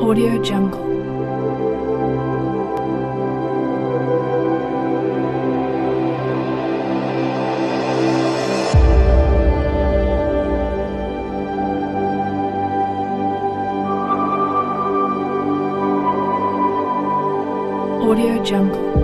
AudioJungle. AudioJungle.